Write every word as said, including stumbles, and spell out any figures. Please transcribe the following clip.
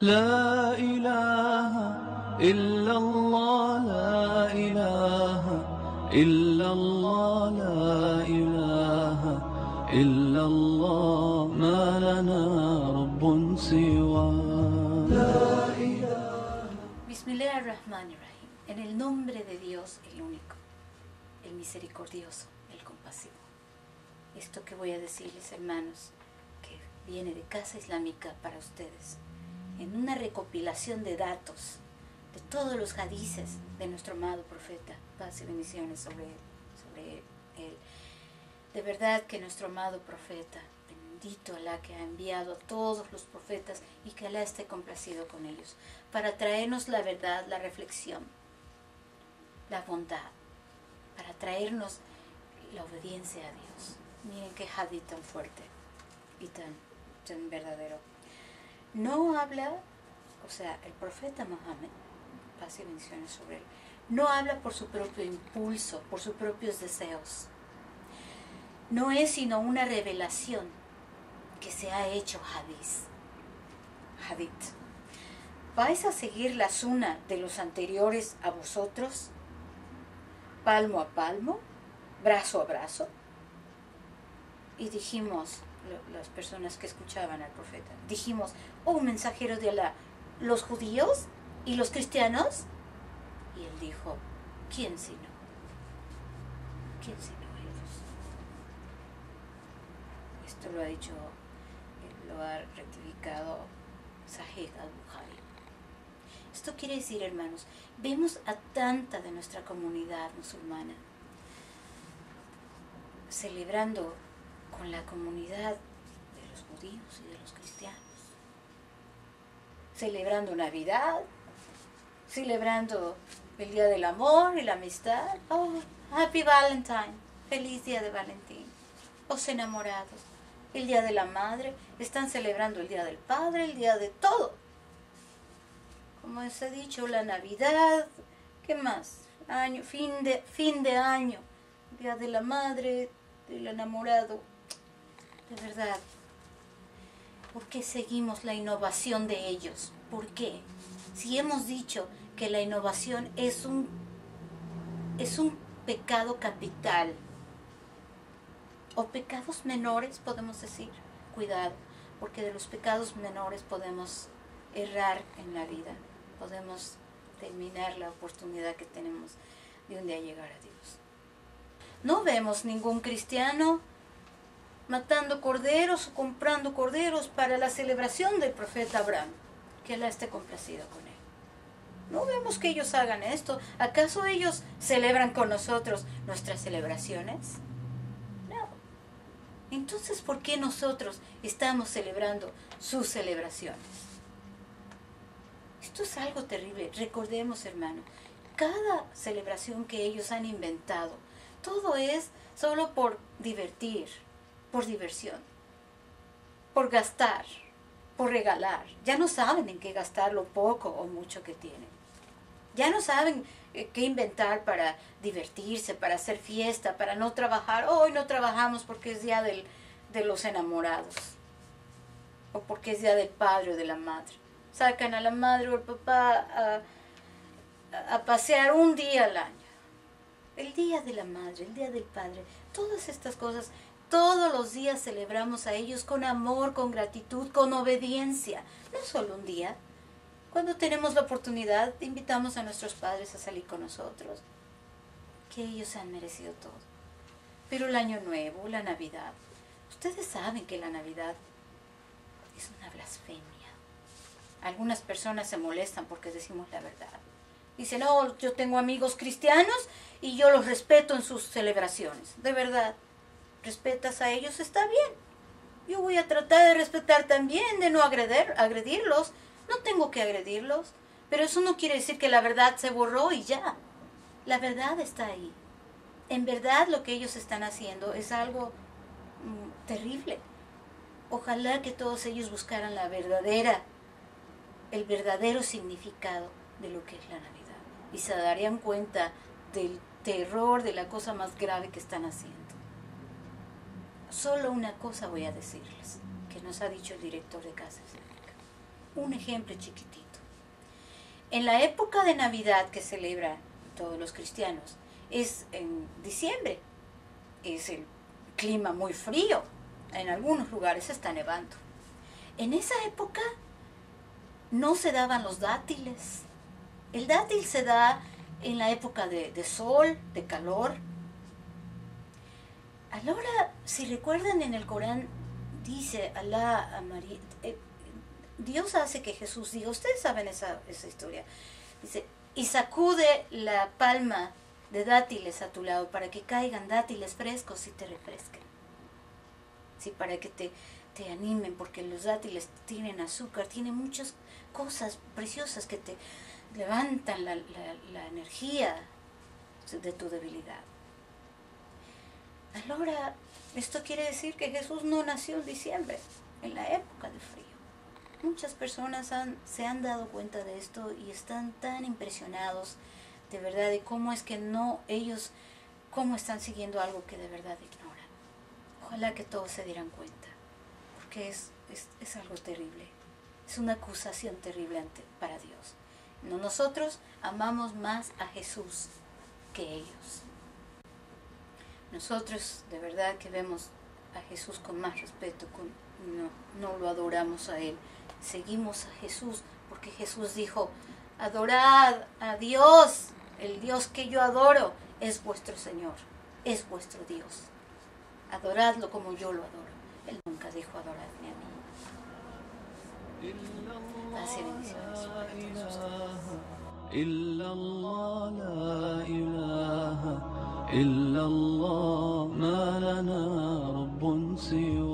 لا إله إلا الله لا إله إلا الله لا إله إلا الله ما لنا رب سوى. Bismillah ar-Rahman ar-Rahim. En el nombre de Dios, el único, el misericordioso, el compasivo. Esto que voy a decirles, hermanos, que viene de Casa Islámica para ustedes, en una recopilación de datos de todos los hadices de nuestro amado profeta, paz y bendiciones sobre él, sobre él. De verdad que nuestro amado profeta, bendito Alá que ha enviado a todos los profetas y que Alá esté complacido con ellos, para traernos la verdad, la reflexión, la bondad, para traernos la obediencia a Dios. Miren qué hadith tan fuerte y tan, tan verdadero. No habla, o sea, el profeta Mohammed, paz y bendiciones sobre él, no habla por su propio impulso, por sus propios deseos. No es sino una revelación que se ha hecho hadith. Hadith. ¿Vais a seguir la sunnah de los anteriores a vosotros? Palmo a palmo, brazo a brazo. Y dijimos, las personas que escuchaban al profeta, dijimos, oh mensajero de Alá, ¿los judíos y los cristianos? Y él dijo, ¿quién sino? ¿Quién sino ellos? Esto lo ha dicho, lo ha rectificado Sahih al-Bukhari. Esto quiere decir, hermanos, vemos a tanta de nuestra comunidad musulmana celebrando con la comunidad de los judíos y de los cristianos, celebrando Navidad, celebrando el Día del Amor y la Amistad. Oh, Happy Valentine, feliz Día de Valentín. Los enamorados, el Día de la Madre, están celebrando el Día del Padre, el Día de todo. Como se ha dicho, la Navidad, ¿qué más? Año, fin de, fin de año, Día de la Madre, del enamorado. De verdad, ¿por qué seguimos la innovación de ellos? ¿Por qué? Si hemos dicho que la innovación es un, es un pecado capital, o pecados menores podemos decir, cuidado, porque de los pecados menores podemos errar en la vida, podemos terminar la oportunidad que tenemos de un día llegar a Dios. No vemos ningún cristiano matando corderos o comprando corderos para la celebración del profeta Abraham, que Alá esté complacido con él. No vemos que ellos hagan esto. ¿Acaso ellos celebran con nosotros nuestras celebraciones? No. Entonces, ¿por qué nosotros estamos celebrando sus celebraciones? Esto es algo terrible. Recordemos, hermano, cada celebración que ellos han inventado, todo es solo por divertir, por diversión, por gastar, por regalar. Ya no saben en qué gastar lo poco o mucho que tienen. Ya no saben eh, qué inventar para divertirse, para hacer fiesta, para no trabajar. Hoy no trabajamos porque es día del, de los enamorados, o porque es día del padre o de la madre. Sacan a la madre o al papá a, a pasear un día al año. El Día de la Madre, el Día del Padre, todas estas cosas, todos los días celebramos a ellos con amor, con gratitud, con obediencia. No solo un día. Cuando tenemos la oportunidad, invitamos a nuestros padres a salir con nosotros, que ellos han merecido todo. Pero el Año Nuevo, la Navidad, ustedes saben que la Navidad es una blasfemia. Algunas personas se molestan porque decimos la verdad. Dicen, no, yo tengo amigos cristianos y yo los respeto en sus celebraciones. De verdad, respetas a ellos, está bien. Yo voy a tratar de respetar también, de no agredir, agredirlos. No tengo que agredirlos, pero eso no quiere decir que la verdad se borró y ya. La verdad está ahí. En verdad lo que ellos están haciendo es algo mm, terrible. Ojalá que todos ellos buscaran la verdadera, el verdadero significado de lo que es la Navidad, y se darían cuenta del terror, de la cosa más grave que están haciendo. Solo una cosa voy a decirles, que nos ha dicho el director de Casa Islámica. un ejemplo chiquitito. En la época de Navidad que celebran todos los cristianos, es en diciembre, es el clima muy frío, en algunos lugares está nevando. En esa época no se daban los dátiles. El dátil se da en la época de, de sol, de calor. A la hora, si recuerdan, en el Corán dice Alá a María, eh, Dios hace que Jesús diga, ustedes saben esa, esa historia, dice, y sacude la palma de dátiles a tu lado para que caigan dátiles frescos y te refresquen. Sí, para que te, te animen, porque los dátiles tienen azúcar, tienen muchas cosas preciosas que te levantan la, la, la energía de tu debilidad. Ahora, esto quiere decir que Jesús no nació en diciembre, en la época de frío. Muchas personas han, se han dado cuenta de esto y están tan impresionados de verdad de cómo es que no ellos, cómo están siguiendo algo que de verdad ignoran. Ojalá que todos se dieran cuenta, porque es, es, es algo terrible, es una acusación terrible ante, para Dios. No, nosotros amamos más a Jesús que ellos. Nosotros de verdad que vemos a Jesús con más respeto, con, no, no lo adoramos a Él, seguimos a Jesús, porque Jesús dijo, adorad a Dios, el Dios que yo adoro es vuestro Señor, es vuestro Dios, adoradlo como yo lo adoro. Él nunca dijo adoradme a mí. Así bendiciones para todos ustedes. إلا الله ما لنا رب سوى